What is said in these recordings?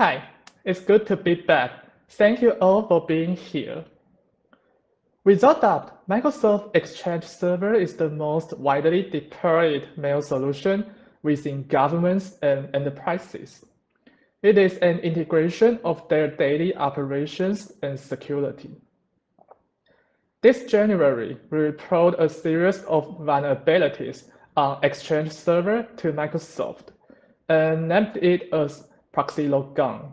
Hi, it's good to be back. Thank you all for being here. Without doubt, Microsoft Exchange Server is the most widely deployed mail solution within governments and enterprises. It is an integration of their daily operations and security. This January, we reported a series of vulnerabilities on Exchange Server to Microsoft and named it as ProxyLogon.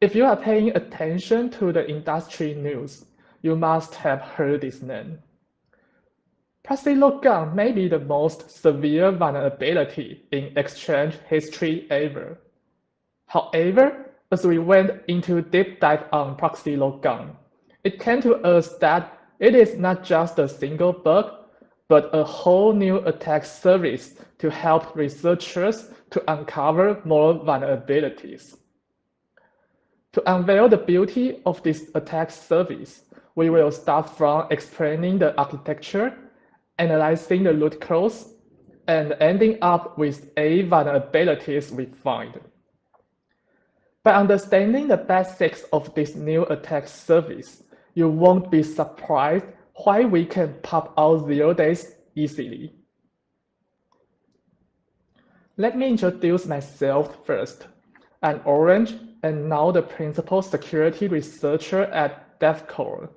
If you are paying attention to the industry news, you must have heard this name. ProxyLogon may be the most severe vulnerability in Exchange history ever. However, as we went into deep dive on ProxyLogon, it came to us that it is not just a single bug, but a whole new attack service to help researchers to uncover more vulnerabilities. To unveil the beauty of this attack service, we will start from explaining the architecture, analyzing the root cause, and ending up with 8 vulnerabilities we find. By understanding the basics of this new attack service, you won't be surprised why we can pop out 0 days easily. Let me introduce myself first. I'm Orange, and now the principal security researcher at DevCore.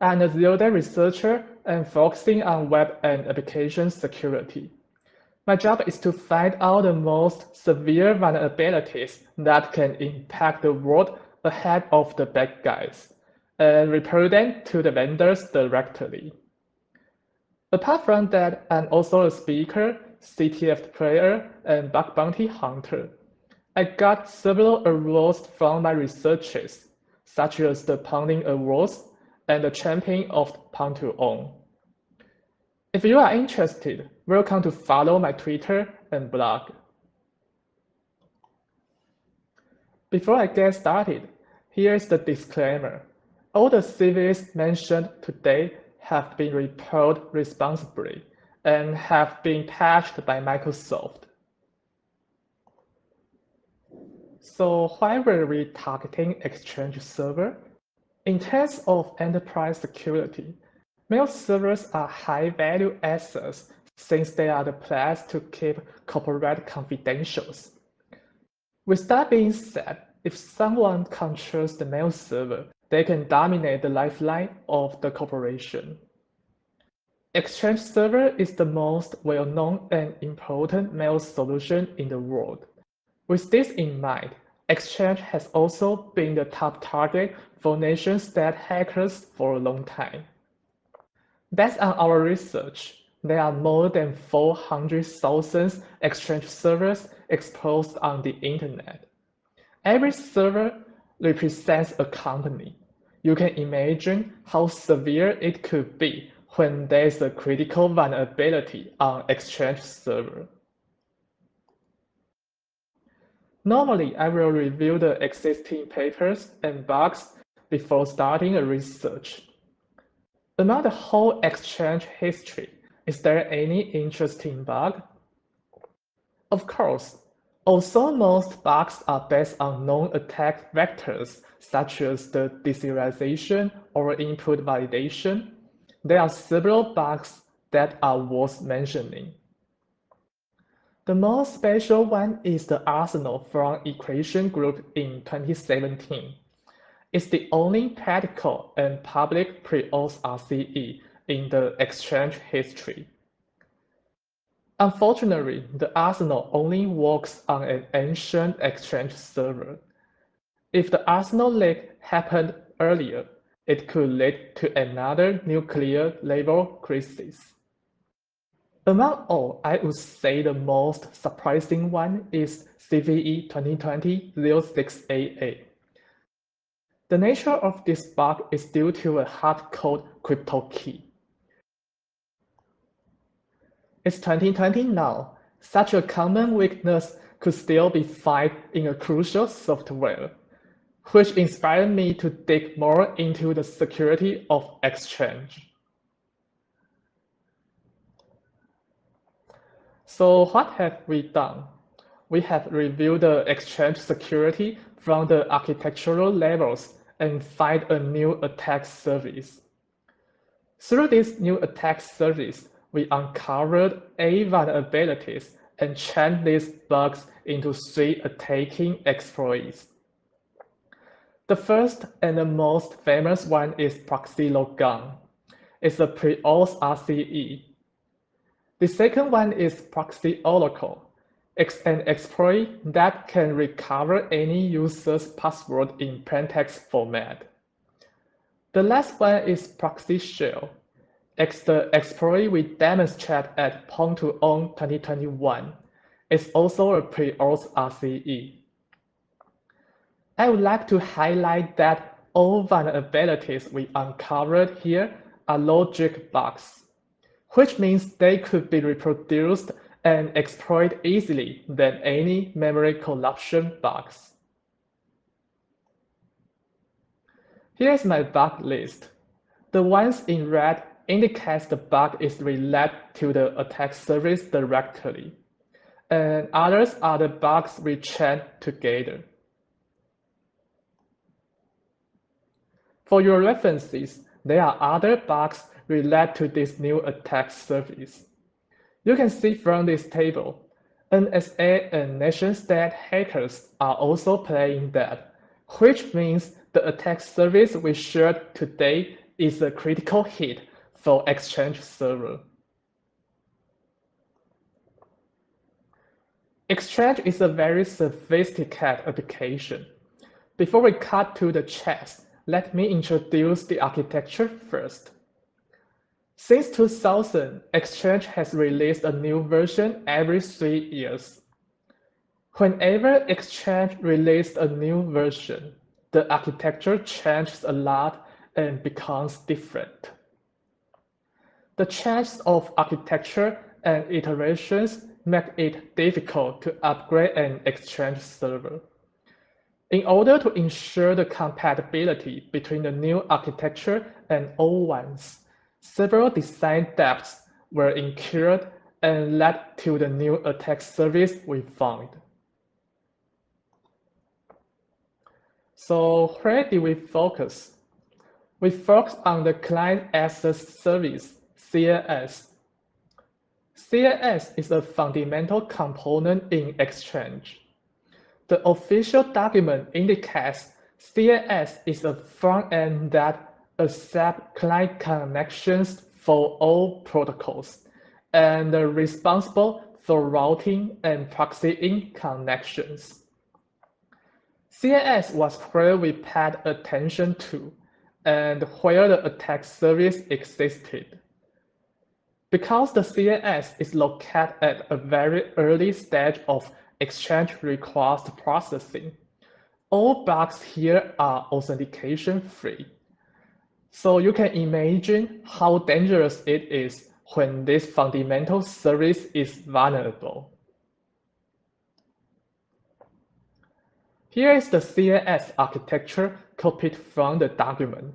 I'm a 0-day researcher and focusing on web and application security. My job is to find out the most severe vulnerabilities that can impact the world ahead of the bad guys and report them to the vendors directly. Apart from that, I'm also a speaker, CTF player, and bug bounty hunter. I got several awards from my researches, such as the Pwn2Own Awards and the Champion of Pwn2Own. If you are interested, welcome to follow my Twitter and blog. Before I get started, here is the disclaimer. All the CVEs mentioned today have been reported responsibly and have been patched by Microsoft. So why were we targeting Exchange Server? In terms of enterprise security, mail servers are high-value assets since they are the place to keep corporate confidentials. With that being said, if someone controls the mail server, they can dominate the lifeline of the corporation. Exchange Server is the most well-known and important mail solution in the world. With this in mind, Exchange has also been the top target for nation-state hackers for a long time. Based on our research, there are more than 400,000 Exchange servers exposed on the internet. Every server represents a company. You can imagine how severe it could be when there is a critical vulnerability on Exchange Server. Normally, I will review the existing papers and bugs before starting a research. Among the whole Exchange history, is there any interesting bug? Of course. Also, most bugs are based on known attack vectors, such as the deserialization or input validation. There are several bugs that are worth mentioning. The most special one is the Arsenal from Equation Group in 2017. It's the only practical and public pre-auth RCE in the Exchange history. Unfortunately, the Arsenal only works on an ancient Exchange server. If the Arsenal leak happened earlier, it could lead to another nuclear level crisis. Among all, I would say the most surprising one is CVE 2020 0688. The nature of this bug is due to a hard-code crypto key. It's 2020 now. Such a common weakness could still be found in a crucial software, which inspired me to dig more into the security of Exchange. So what have we done? we have reviewed the Exchange security from the architectural levels and find a new attack service. Through this new attack service, we uncovered 8 vulnerabilities and changed these bugs into 3 attacking exploits. The first and the most famous one is ProxyLogon. It's a pre-auth RCE. The second one is ProxyOracle. It's an exploit that can recover any user's password in plaintext format. The last one is Proxy Shell. It's the exploit we demonstrated at Pwn2Own 2021. It's also a pre-auth RCE. I would like to highlight that all vulnerabilities we uncovered here are logic bugs, which means they could be reproduced and exploit easily than any memory corruption bugs. Here's my bug list. The ones in red indicates the bug is related to the attack service directly, and others are the bugs we chained together. For your references, there are other bugs related to this new attack service. You can see from this table, NSA and nation-state hackers are also playing that, which means the attack service we shared today is a critical hit for Exchange Server. Exchange is a very sophisticated application. Before we cut to the chase, let me introduce the architecture first. Since 2000, Exchange has released a new version every 3 years. Whenever Exchange released a new version, the architecture changes a lot and becomes different. The changes of architecture and iterations make it difficult to upgrade an Exchange server. In order to ensure the compatibility between the new architecture and old ones, several design depths were incurred and led to the new attack service we found. So where did we focus? We focused on the Client Access Service, CAS. CAS is a fundamental component in Exchange. The official document indicates CAS is a front-end that accept client connections for all protocols and responsible for routing and proxying connections. CAS was where we paid attention to and where the attack service existed. Because the CAS is located at a very early stage of Exchange request processing, all bugs here are authentication-free. So you can imagine how dangerous it is when this fundamental service is vulnerable. Here is the CAS architecture copied from the document.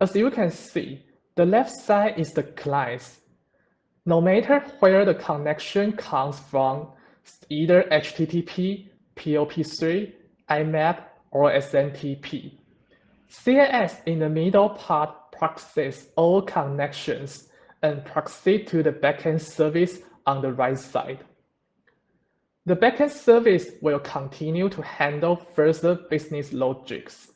As you can see, the left side is the clients. No matter where the connection comes from, either HTTP, POP3, IMAP, or SMTP, CAS in the middle part proxies all connections and proxy to the backend service on the right side. The backend service will continue to handle further business logics.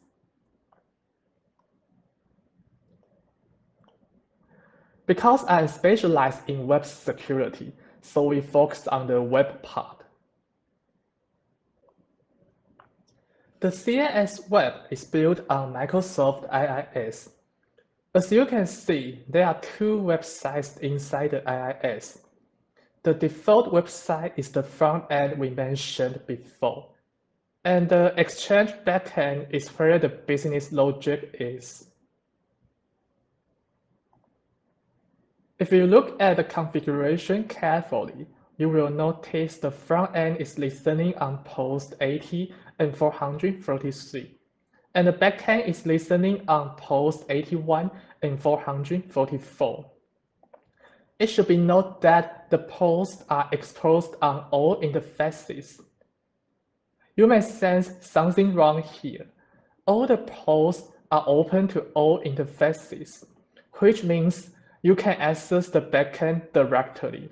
Because I am specialized in web security, so we focused on the web part. The CAS web is built on Microsoft IIS. As you can see, there are 2 websites inside the IIS. The default website is the front end we mentioned before, and the Exchange backend is where the business logic is. If you look at the configuration carefully, you will notice the front end is listening on post 80 and 443, and the backend is listening on post 81 and 444. It should be noted that the posts are exposed on all interfaces. You may sense something wrong here. All the posts are open to all interfaces, which means you can access the backend directly.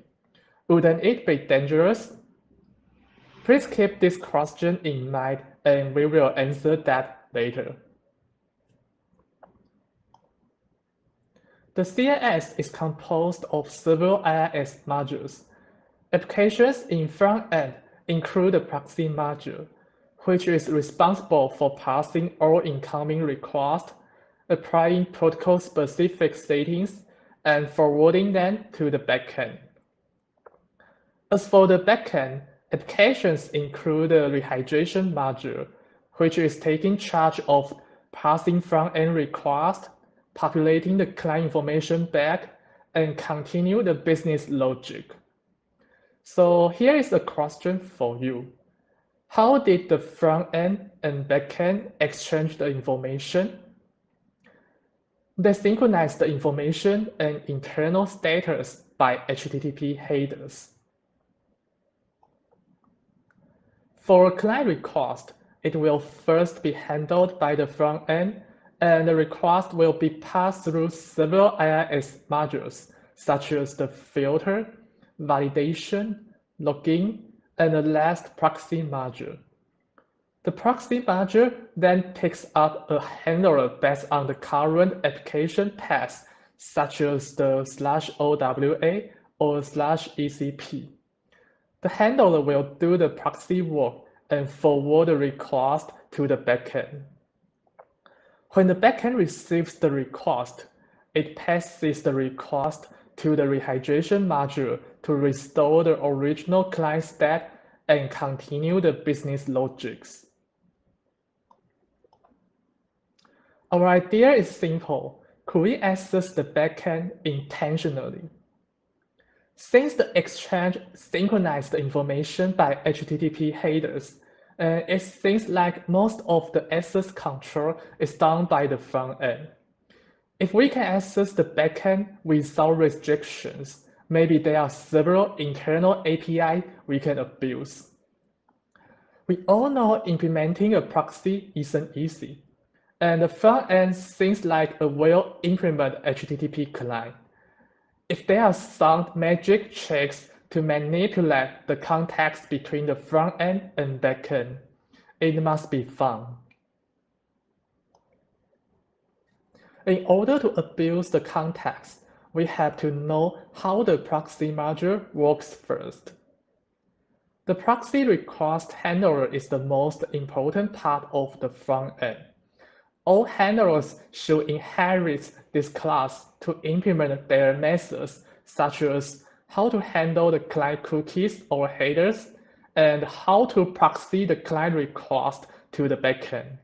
Wouldn't it be dangerous? Please keep this question in mind, and we will answer that later. The CAS is composed of several IIS modules. Applications in front end include the proxy module, which is responsible for parsing all incoming requests, applying protocol-specific settings, and forwarding them to the backend. As for the backend, applications include the rehydration module, which is taking charge of parsing front-end requests, populating the client information back, and continue the business logic. So here is a question for you. How did the front-end and back-end exchange the information? They synchronize the information and internal status by HTTP headers. For a client request, it will first be handled by the front end, and the request will be passed through several IIS modules, such as the filter, validation, login, and the last proxy module. The proxy module then picks up a handler based on the current application path, such as the /OWA or /ECP. The handler will do the proxy work and forward the request to the backend. When the backend receives the request, it passes the request to the rehydration module to restore the original client state and continue the business logics. Our idea is simple. Could we access the backend intentionally? Since the exchange synchronized the information by HTTP headers, it seems like most of the access control is done by the front end. If we can access the backend without restrictions, maybe there are several internal API we can abuse. We all know implementing a proxy isn't easy, and the front end seems like a well-implemented HTTP client. If there are some magic tricks to manipulate the context between the front end and back end, it must be found. In order to abuse the context, we have to know how the proxy module works first. The proxy request handler is the most important part of the front end. All handlers should inherit this class to implement their methods, such as how to handle the client cookies or headers, and how to proxy the client request to the backend.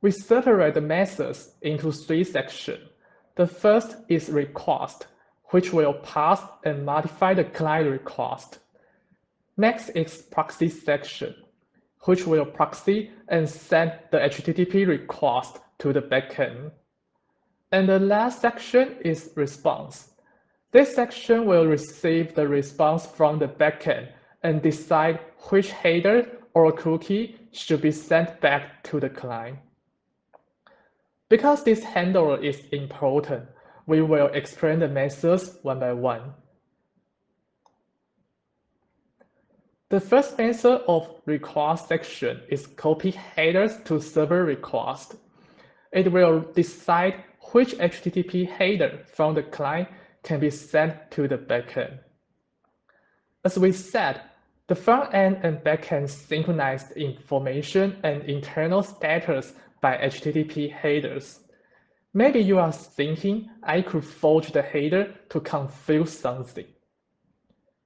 We separate the methods into three sections. The first is request, which will parse and modify the client request. Next is proxy section, which will proxy and send the HTTP request to the backend. And the last section is response. This section will receive the response from the backend and decide which header or cookie should be sent back to the client. Because this handler is important, we will explain the methods one by one. The first method of request section is copy headers to server request. It will decide which HTTP header from the client can be sent to the backend. As we said, the front end and backend synchronize information and internal status by HTTP headers. Maybe you are thinking I could forge the header to confuse something.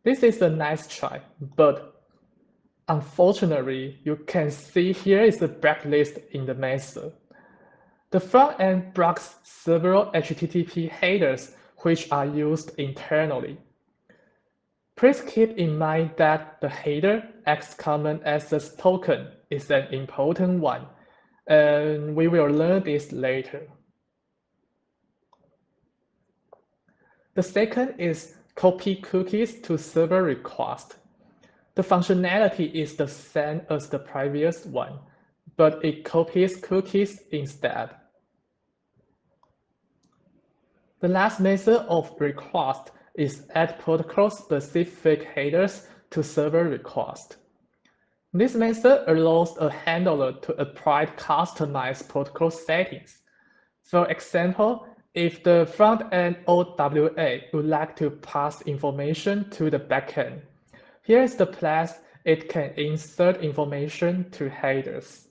This is a nice try, but unfortunately, you can see here is a blacklist in the method. The front end blocks several HTTP headers which are used internally. Please keep in mind that the header X-Common-Access-Token is an important one, and we will learn this later. The second is copy cookies to server request. The functionality is the same as the previous one, but it copies cookies instead. The last method of request is add protocol-specific headers to server request. This method allows a handler to apply customized protocol settings. For example, if the front-end OWA would like to pass information to the backend, here is the place it can insert information to headers.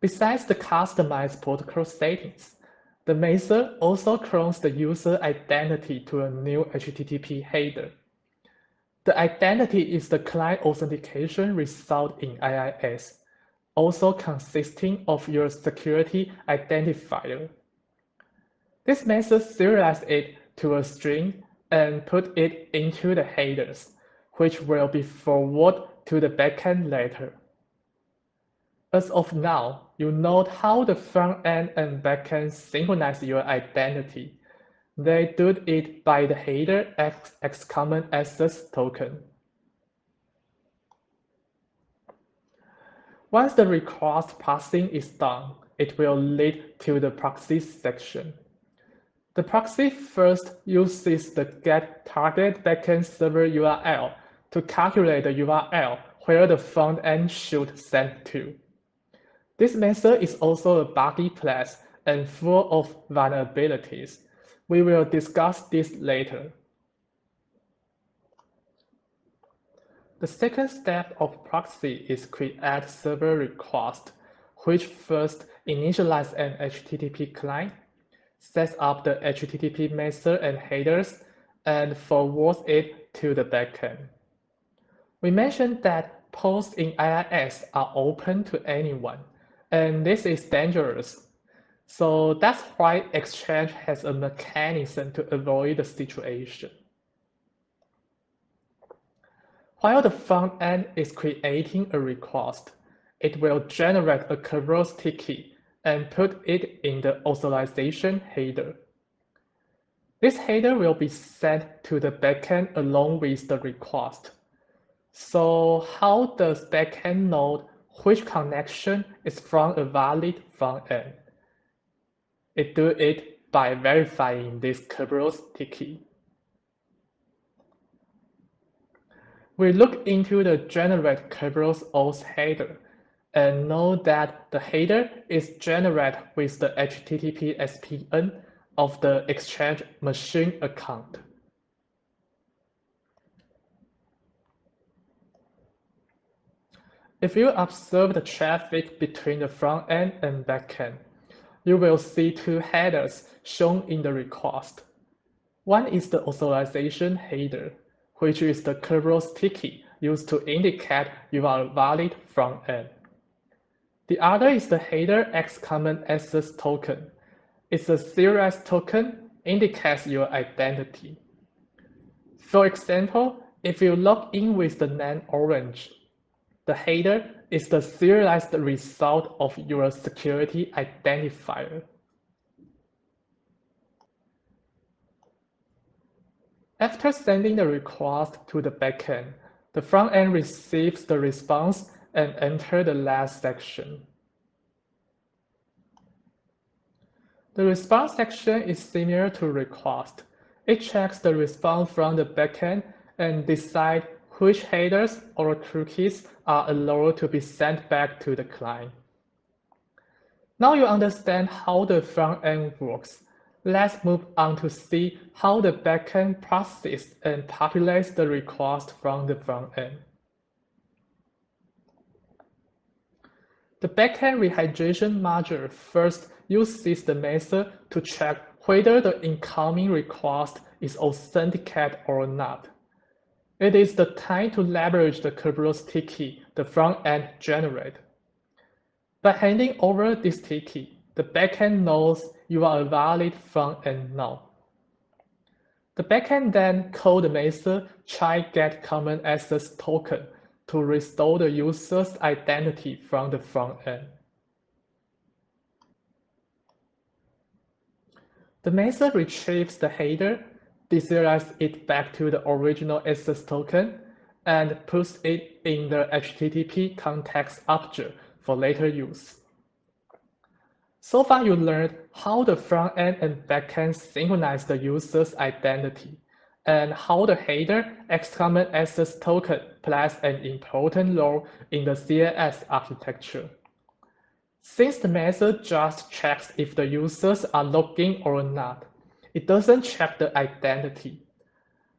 Besides the customized protocol settings, the method also clones the user identity to a new HTTP header. The identity is the client authentication result in IIS, also consisting of your security identifier. This method serializes it to a string and put it into the headers, which will be forwarded to the backend later. As of now, you know how the front end and backend synchronize your identity. They do it by the header X-Common-Access-Token. Once the request passing is done, it will lead to the proxy section. The proxy first uses the get target backend server URL to calculate the URL where the front end should send to. This method is also a buggy place and full of vulnerabilities. We will discuss this later. The second step of proxy is create server request, which first initializes an HTTP client, sets up the HTTP method and headers, and forwards it to the backend. We mentioned that posts in IIS are open to anyone, and this is dangerous. So that's why Exchange has a mechanism to avoid the situation. While the front end is creating a request, it will generate a Kerberos ticket and put it in the authorization header. This header will be sent to the backend along with the request. So how does backend know which connection is from a valid front end? It does it by verifying this Kerberos ticket. We look into the generate Kerberos auth header and know that the header is generated with the HTTP SPN of the Exchange machine account. If you observe the traffic between the front end and back end, you will see two headers shown in the request. One is the authorization header, which is the Kerberos ticket used to indicate you are valid front end. The other is the header X-Common-Access-Token. It's a serialized token indicates your identity. For example, if you log in with the name Orange, the header is the serialized result of your security identifier. After sending the request to the backend, the front end receives the response and enters the last section. The response section is similar to request. It checks the response from the backend and decides which headers or cookies are allowed to be sent back to the client. Now you understand how the front end works. Let's move on to see how the backend processes and populates the request from the front end. The backend rehydration module first uses the method to check whether the incoming request is authenticated or not. It is the time to leverage the Kerberos ticket the front end generates. By handing over this ticket, the backend knows you are a valid front end now. The backend then calls the method try_get_common_access_token to restore the user's identity from the front end. The method retrieves the header, deserializes it back to the original access token, and puts it in the HTTP context object for later use. So far, you learned how the front end and back end synchronize the user's identity, and how the header X-Common-Access-Token plays an important role in the CAS architecture. Since the method just checks if the users are logged in or not, it doesn't check the identity.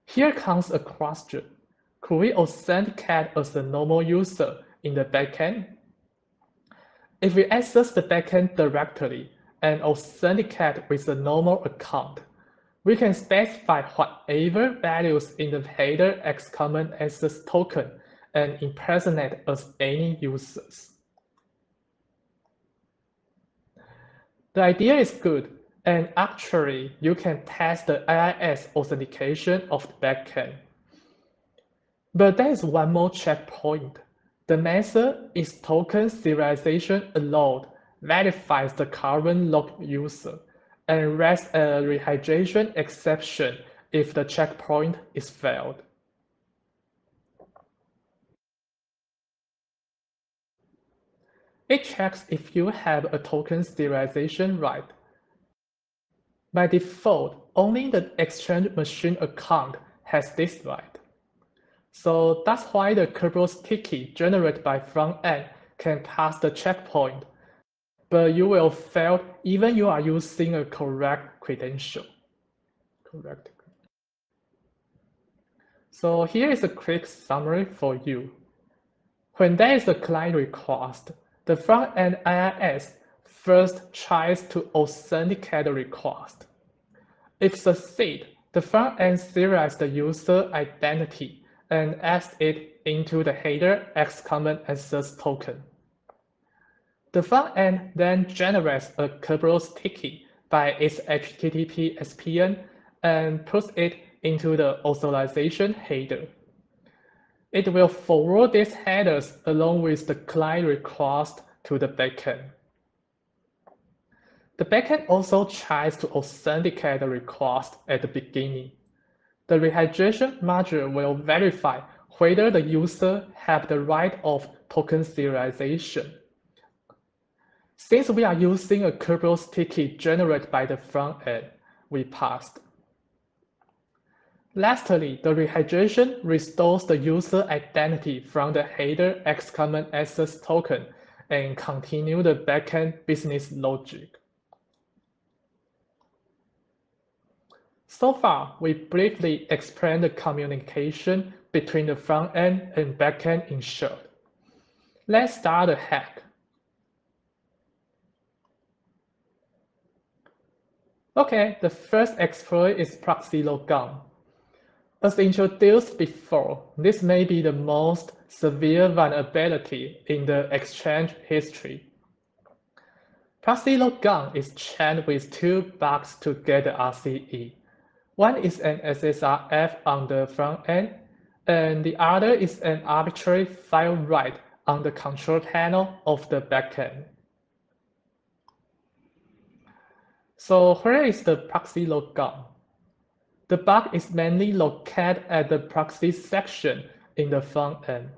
Here comes a question. Could we authenticate as a normal user in the backend? If we access the backend directly and authenticate with a normal account, we can specify whatever values in the header X-Common-Access-Token and impersonate as any users. The idea is good, and actually, you can test the AES authentication of the backend. But there is one more checkpoint. The method is token serialization allowed, verifies the current logged user, and raise a rehydration exception if the checkpoint is failed. It checks if you have a token serialization right. By default, only the Exchange machine account has this right. So that's why the Kerberos ticket generated by front end can pass the checkpoint, but you will fail even you are using a correct credential. Correct. So here is a quick summary for you. When there is a client request, the front-end IIS first tries to authenticate the request. If succeed, the front-end serializes the user identity and adds it into the header X-Common-Access-Token. The front-end then generates a Kerberos ticket by its HTTP SPN and puts it into the authorization header. It will forward these headers along with the client request to the backend. The backend also tries to authenticate the request at the beginning. The rehydration module will verify whether the user has the right of token serialization. Since we are using a Kerberos ticket generated by the front end, we passed. Lastly, the rehydration restores the user identity from the header X-Common-Access-Token and continue the backend business logic. So far, we briefly explained the communication between the front end and backend in short. Let's start the hack. Okay, the first exploit is ProxyLogon. As introduced before, this may be the most severe vulnerability in the Exchange history. ProxyLogon is chained with two bugs to get the RCE. One is an SSRF on the front end, and the other is an arbitrary file write on the control panel of the backend. So where is the ProxyLogon? The bug is mainly located at the proxy section in the front end.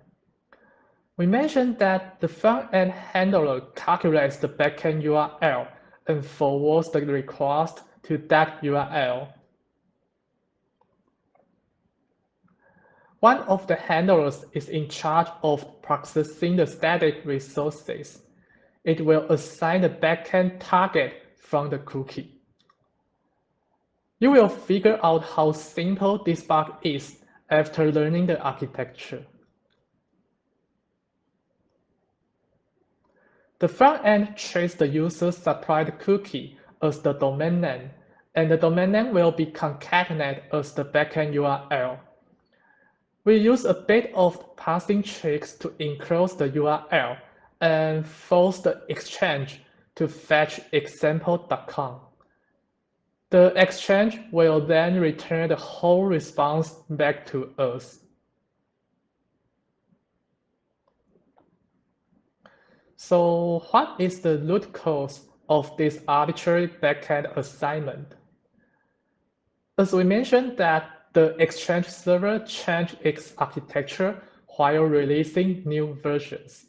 We mentioned that the front end handler calculates the backend URL and forwards the request to that URL. One of the handlers is in charge of processing the static resources. It will assign the backend target from the cookie. You will figure out how simple this bug is after learning the architecture. The front end treats the user's supplied cookie as the domain name, and the domain name will be concatenated as the backend URL. We use a bit of parsing tricks to enclose the URL and force the Exchange to fetch example.com. The Exchange will then return the whole response back to us. So what is the root cause of this arbitrary backend assignment? As we mentioned that the Exchange Server changed its architecture while releasing new versions.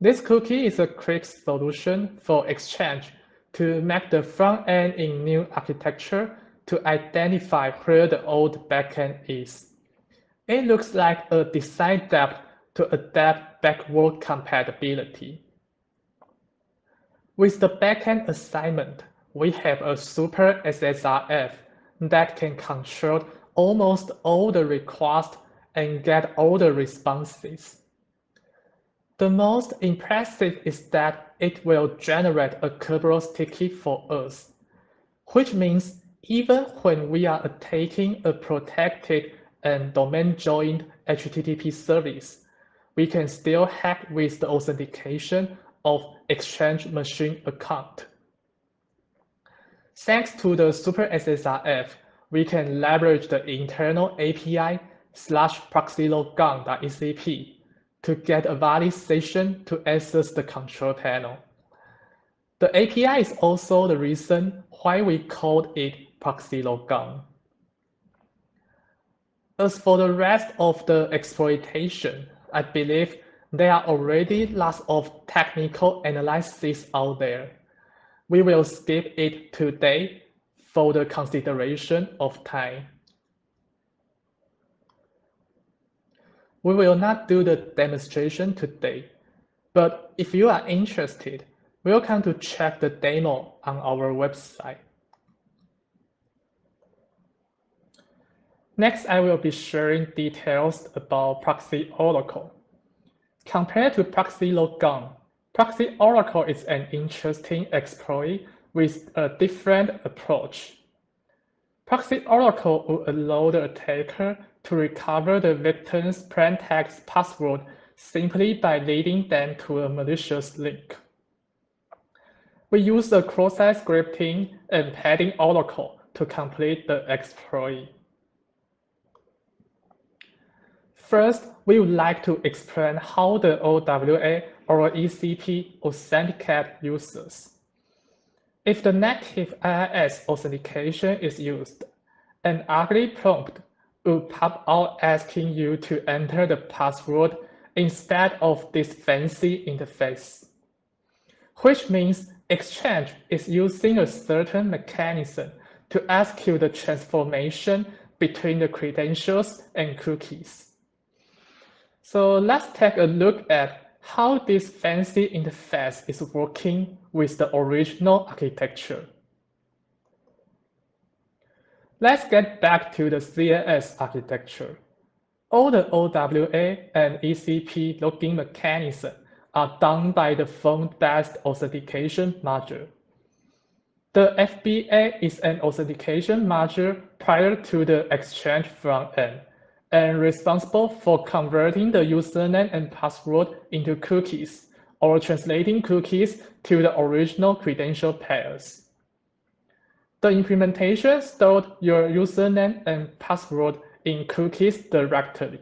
This cookie is a quick solution for Exchange to map the front end in new architecture to identify where the old backend is. It looks like a design depth to adapt backward compatibility. With the backend assignment, we have a super SSRF that can control almost all the requests and get all the responses. The most impressive is that it will generate a Kerberos ticket for us, which means even when we are attacking a protected and domain-joined HTTP service, we can still hack with the authentication of Exchange machine account. Thanks to the Super SSRF, we can leverage the internal API /ProxyLogon.ecp to get a valid session to access the control panel. The API is also the reason why we called it ProxyLogon. As for the rest of the exploitation, I believe there are already lots of technical analysis out there. We will skip it today for the consideration of time. We will not do the demonstration today, but if you are interested, welcome to check the demo on our website. Next, I will be sharing details about Proxy Oracle. Compared to ProxyLogon, Proxy Oracle is an interesting exploit with a different approach. Proxy Oracle will allow the attacker to recover the victim's plain text password simply by leading them to a malicious link. We use the cross-site scripting and padding Oracle to complete the exploit. First, we would like to explain how the OWA or ECP authenticate users. If the native IIS authentication is used, an ugly prompt will pop out asking you to enter the password instead of this fancy interface, which means Exchange is using a certain mechanism to execute the transformation between the credentials and cookies. So let's take a look at how this fancy interface is working with the original architecture. Let's get back to the CAS architecture. All the OWA and ECP logging mechanisms are done by the phone-based authentication module. The FBA is an authentication module prior to the Exchange front end, and responsible for converting the username and password into cookies or translating cookies to the original credential pairs. The implementation stored your username and password in cookies directly.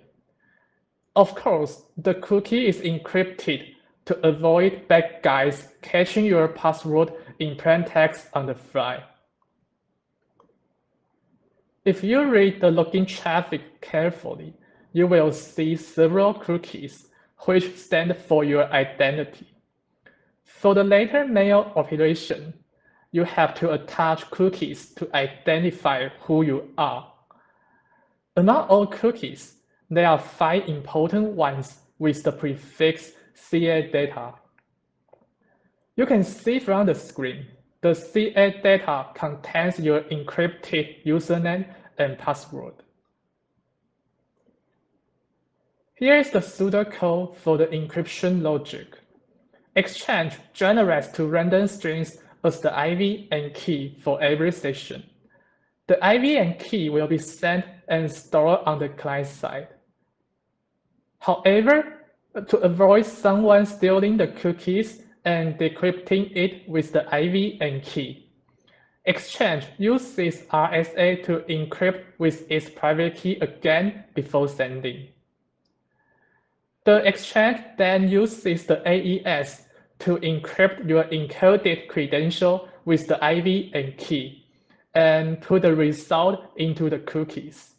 Of course, the cookie is encrypted to avoid bad guys caching your password in plain text on the fly. If you read the login traffic carefully, you will see several cookies, which stand for your identity. For the later mail operation, you have to attach cookies to identify who you are. Among all cookies, there are 5 important ones with the prefix CA data. You can see from the screen, the CA data contains your encrypted username and password. Here is the pseudocode for the encryption logic. Exchange generates 2 random strings as the IV and key for every session. The IV and key will be sent and stored on the client side. However, to avoid someone stealing the cookies and decrypting it with the IV and key, Exchange uses RSA to encrypt with its private key again before sending. The Exchange then uses the AES to encrypt your encoded credential with the IV and key and put the result into the cookies.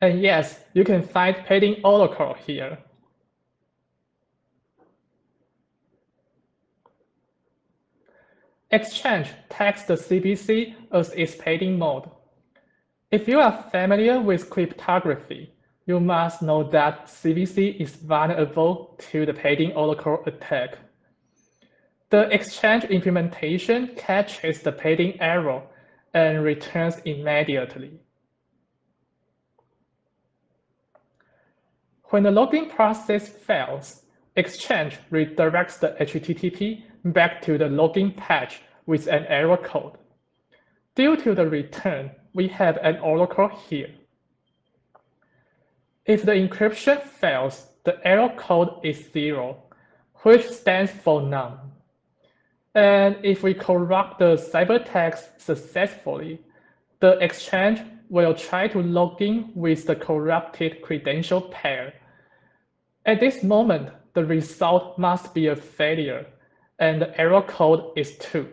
And yes, you can find padding oracle here. Exchange tags the CBC as its padding mode. If you are familiar with cryptography, you must know that CBC is vulnerable to the padding oracle attack. The exchange implementation catches the padding error and returns immediately. When the login process fails, Exchange redirects the HTTP back to the login page with an error code. Due to the return, we have an oracle here. If the encryption fails, the error code is 0, which stands for none. And if we corrupt the ciphertext successfully, the exchange will try to log in with the corrupted credential pair. At this moment, the result must be a failure, and the error code is 2,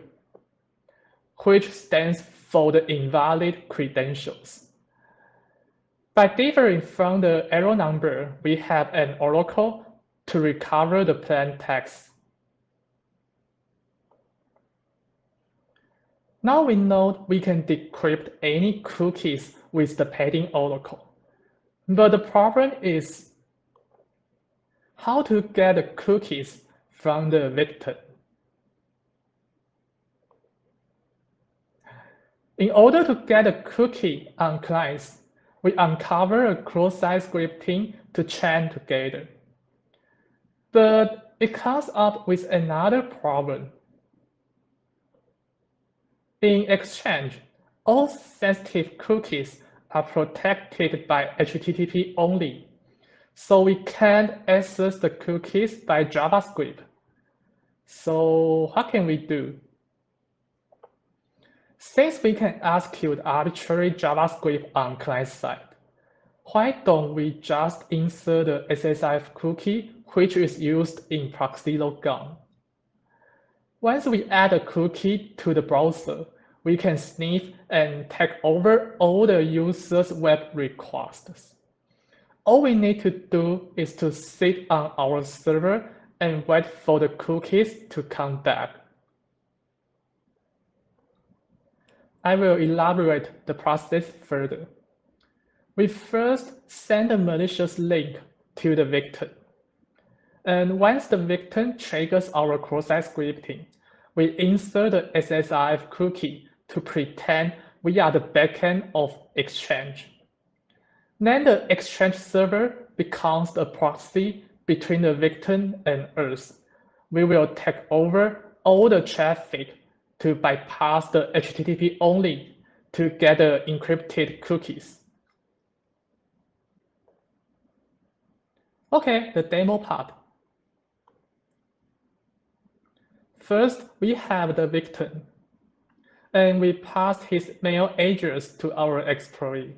which stands for the invalid credentials. By differing from the error number, we have an oracle to recover the plain text. Now we know we can decrypt any cookies with the padding oracle. But the problem is how to get the cookies from the victim. In order to get a cookie on clients, we uncover a cross-site scripting to chain together. But it comes up with another problem. In Exchange, all sensitive cookies are protected by HTTP only, so we can't access the cookies by JavaScript. So what can we do? Since we can execute arbitrary JavaScript on client side, why don't we just insert the SSRF cookie which is used in ProxyLogon? Once we add a cookie to the browser, we can sniff and take over all the user's web requests. All we need to do is to sit on our server and wait for the cookies to come back. I will elaborate the process further. We first send a malicious link to the victim. And once the victim triggers our cross-site scripting, we insert the SSRF cookie to pretend we are the backend of Exchange. Then the Exchange server becomes the proxy between the victim and us. We will take over all the traffic to bypass the HTTP only to get the encrypted cookies. Okay, the demo part. First, we have the victim, and we pass his mail address to our exploit.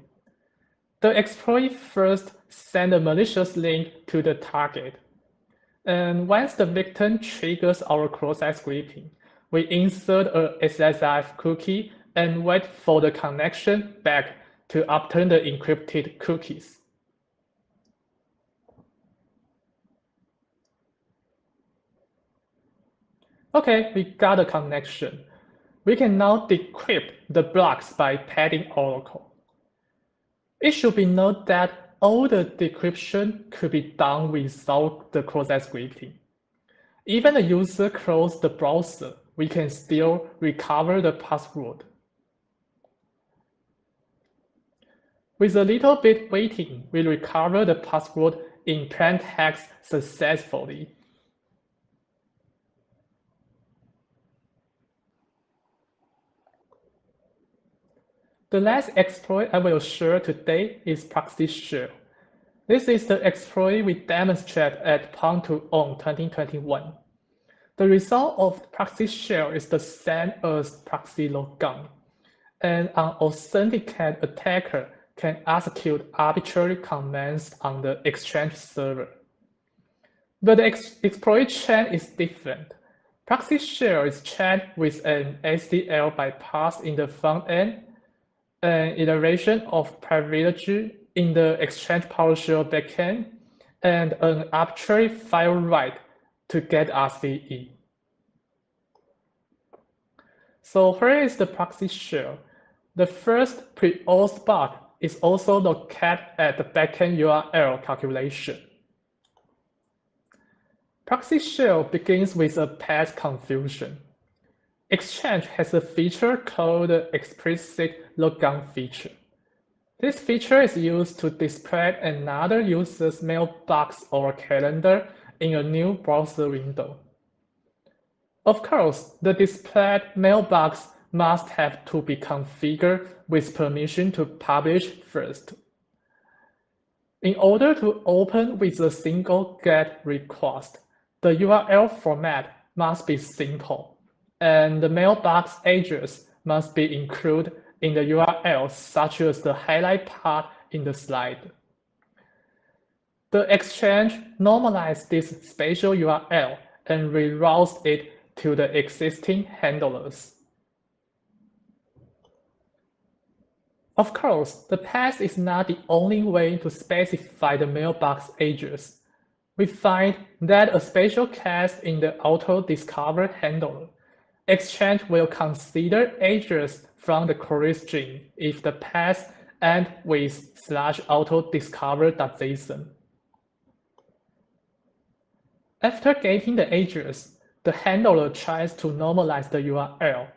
The exploit first sends a malicious link to the target. And once the victim triggers our cross-site scripting, we insert a SSRF cookie and wait for the connection back to obtain the encrypted cookies. Okay, we got a connection. We can now decrypt the blocks by padding oracle. It should be noted that all the decryption could be done without the cross-site scripting. Even the user closed the browser, we can still recover the password. With a little bit waiting, we recover the password in plain text successfully. The last exploit I will share today is Proxy Shell. This is the exploit we demonstrate at Pwn2Own 2021. The result of Proxy Shell is the same as ProxyLogon. An unauthenticated attacker can execute arbitrary commands on the Exchange server. But the exploit chain is different. Proxy Shell is chained with an SDL bypass in the front end, an iteration of privilege in the Exchange PowerShell backend, and an arbitrary file write to get RCE. So here is the Proxy Shell. The first pre-auth part is also located at the backend URL calculation. Proxy Shell begins with a path confusion. Exchange has a feature called the explicit logon feature. This feature is used to display another user's mailbox or calendar in a new browser window. Of course, the displayed mailbox must have to be configured with permission to publish first. In order to open with a single GET request, the URL format must be simple, and the mailbox address must be included in the URL, such as the highlight part in the slide. The Exchange normalized this special URL and reroutes it to the existing handlers. Of course, the path is not the only way to specify the mailbox address. We find that a special case in the auto-discover handler, Exchange will consider address from the query string if the path ends with /auto-discover.json. After getting the address, the handler tries to normalize the URL.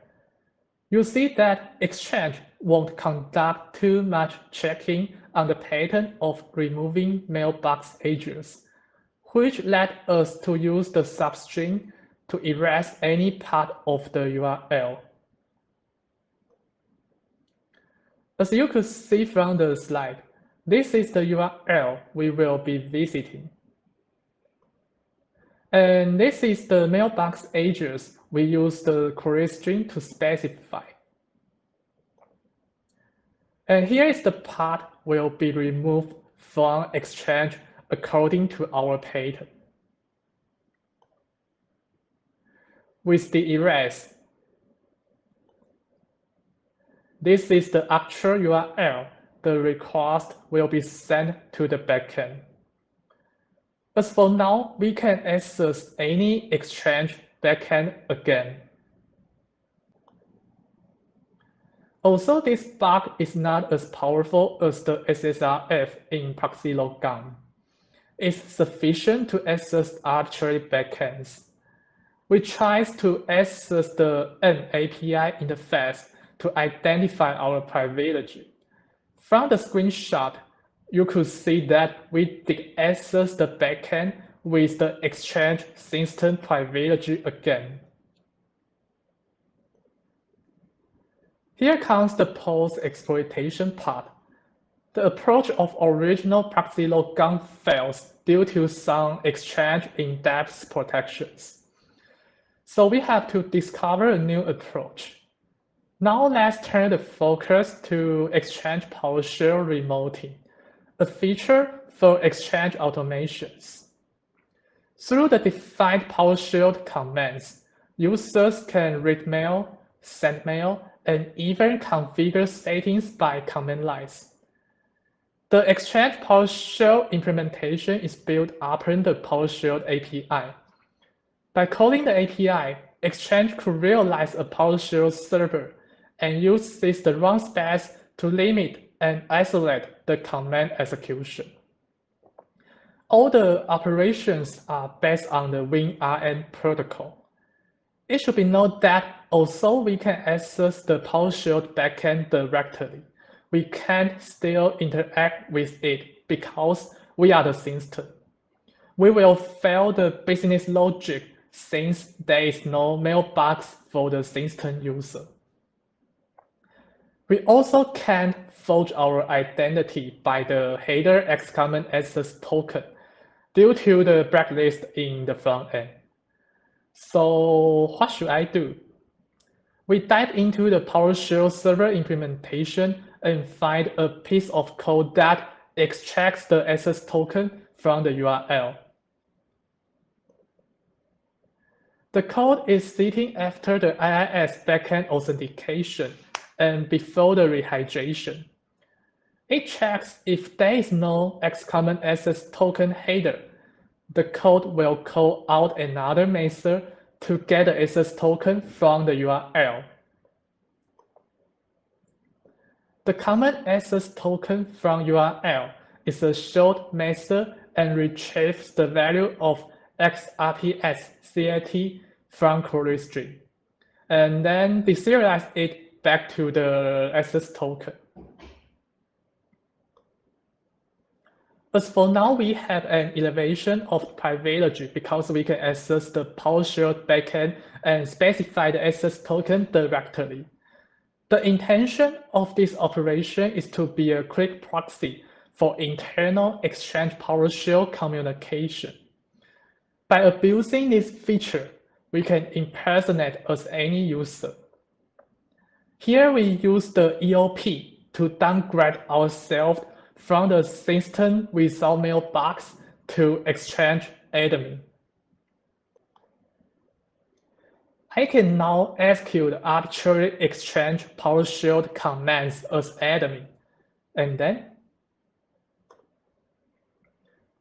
You see that Exchange won't conduct too much checking on the pattern of removing mailbox address, which led us to use the substring to erase any part of the URL. As you could see from the slide, this is the URL we will be visiting. And this is the mailbox address we use the query string to specify. And here is the part will be removed from Exchange according to our pattern. With the erase, this is the actual URL the request will be sent to the backend. As for now, we can access any Exchange backend again. Also, this bug is not as powerful as the SSRF in ProxyLogon. It's sufficient to access arbitrary backends. We try to access the API interface to identify our privilege. From the screenshot, you could see that we did access the backend with the Exchange system privilege again. Here comes the post-exploitation part. The approach of original ProxyLogon fails due to some Exchange in-depth protections. So we have to discover a new approach. Now let's turn the focus to Exchange PowerShell remoting, a feature for Exchange automations. Through the defined PowerShell commands, users can read mail, send mail, and even configure settings by command lines. The Exchange PowerShell implementation is built upon the PowerShell API. By calling the API, Exchange could realize a PowerShell server and uses the run space to limit and isolate the command execution. All the operations are based on the WinRM protocol. It should be noted that although we can access the PowerShell backend directly, we can't still interact with it because we are the system. We will fail the business logic since there is no mailbox for the system user. We also can't forge our identity by the header X-Common-Access-Token due to the blacklist in the front end. So what should I do? We dive into the PowerShell server implementation and find a piece of code that extracts the access token from the URL. The code is sitting after the IIS backend authentication and before the rehydration. It checks if there is no X-Common-Access-Token header. The code will call out another method to get the access token from the URL. The common access token from URL is a short method and retrieves the value of X-RPS-CIT from query string, and then deserialize it back to the access token. As for now, we have an elevation of privilege because we can access the PowerShell backend and specify the access token directly. The intention of this operation is to be a quick proxy for internal Exchange PowerShell communication. By abusing this feature, we can impersonate as any user. Here we use the EOP to downgrade ourselves from the system without mailbox to Exchange admin. I can now execute arbitrary Exchange PowerShell commands as admin. And then,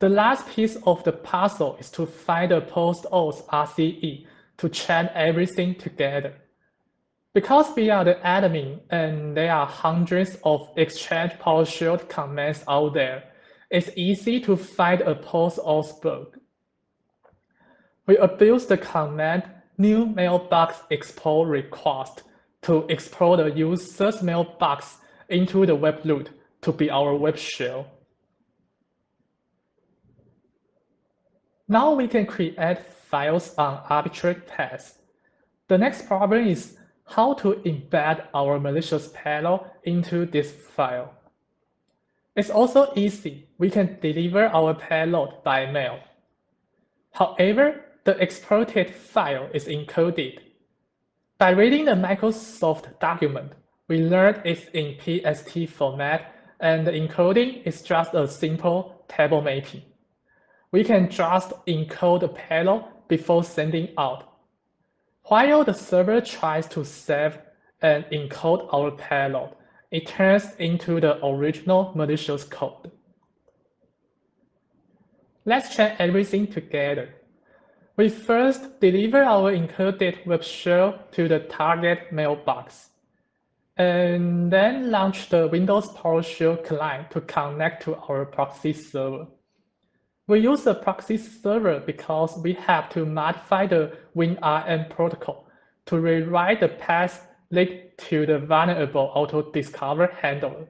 the last piece of the puzzle is to find the post-auth RCE to chain everything together. Because we are the admin and there are hundreds of Exchange PowerShell commands out there, it's easy to find a post-auth bug. We abuse the command new mailbox export request to export the user's mailbox into the web root to be our web shell. Now we can create files on arbitrary paths. The next problem is how to embed our malicious payload into this file. It's also easy. We can deliver our payload by mail. However, the exported file is encoded. By reading the Microsoft document, we learned it's in PST format and the encoding is just a simple table mapping. We can just encode the payload before sending out, while the server tries to save and encode our payload, it turns into the original malicious code. Let's chain everything together. We first deliver our encoded web shell to the target mailbox, and then launch the Windows PowerShell client to connect to our proxy server. We use the proxy server because we have to modify the WinRM protocol to rewrite the path linked to the vulnerable auto-discover handler,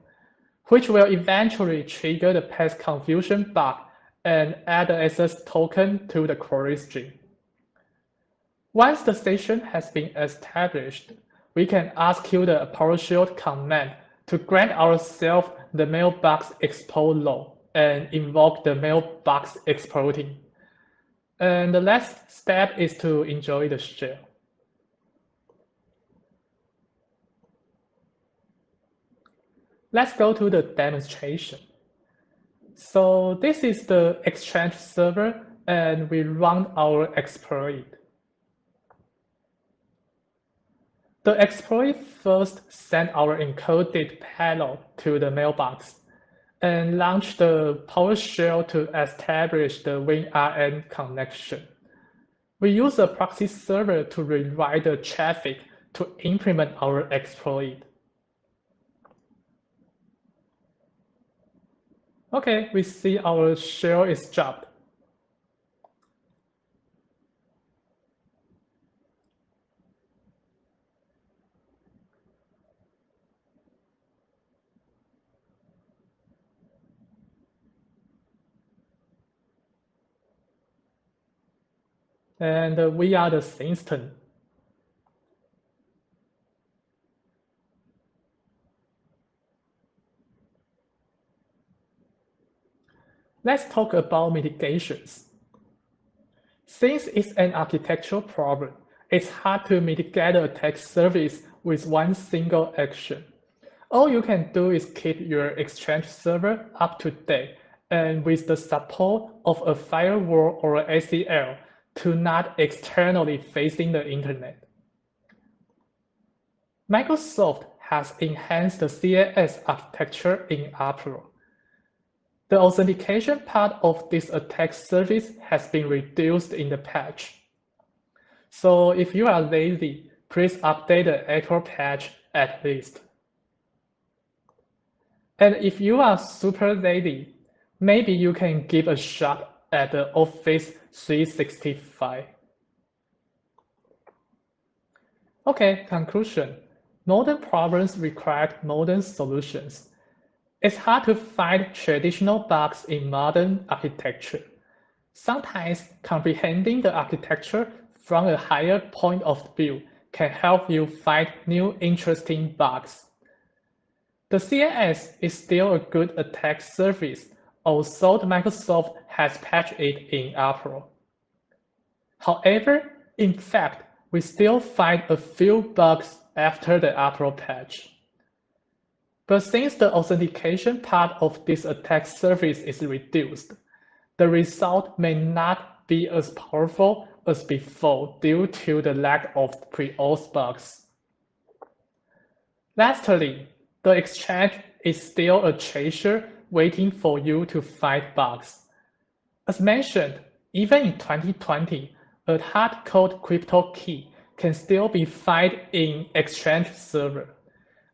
which will eventually trigger the path confusion bug and add the access token to the query string. Once the session has been established, we can execute the PowerShell command to grant ourselves the mailbox export role and invoke the mailbox exporting. And the last step is to enjoy the shell. Let's go to the demonstration. So this is the Exchange server and we run our exploit. The exploit first sends our encoded payload to the mailbox and launch the PowerShell to establish the WinRM connection. We use a proxy server to rewrite the traffic to implement our exploit. Okay, we see our shell is dropped. And we are the system. Let's talk about mitigations. Since it's an architectural problem, it's hard to mitigate the attack service with one single action. All you can do is keep your Exchange server up to date and with the support of a firewall or ACL to not externally facing the internet. Microsoft has enhanced the CAS architecture in April. The authentication part of this attack surface has been reduced in the patch. So if you are lazy, please update the actual patch at least. And if you are super lazy, maybe you can give a shot at the Office 365. Okay, conclusion. Modern problems require modern solutions. It's hard to find traditional bugs in modern architecture. Sometimes comprehending the architecture from a higher point of view can help you find new interesting bugs. The CAS is still a good attack surface, although Microsoft has patched it in April. However, in fact, we still find a few bugs after the April patch. But since the authentication part of this attack surface is reduced, the result may not be as powerful as before due to the lack of pre-auth bugs. Lastly, the Exchange is still a treasure waiting for you to find bugs. As mentioned, even in 2020, a hard-code crypto key can still be found in Exchange Server.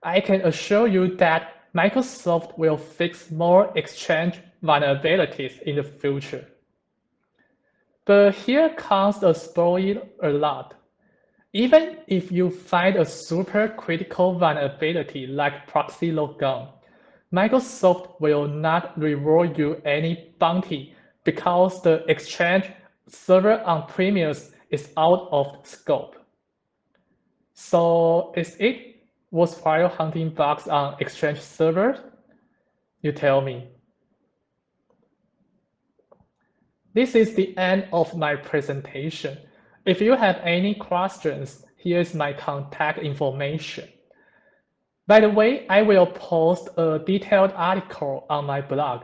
I can assure you that Microsoft will fix more Exchange vulnerabilities in the future. But here comes a spoiler alert. Even if you find a super critical vulnerability like ProxyLogon, Microsoft will not reward you any bounty because the Exchange Server on-premise is out of scope. So is it worthwhile hunting bugs on Exchange servers? You tell me. This is the end of my presentation. If you have any questions, here's my contact information. By the way, I will post a detailed article on my blog.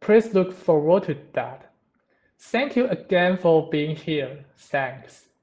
Please look forward to that. Thank you again for being here. Thanks.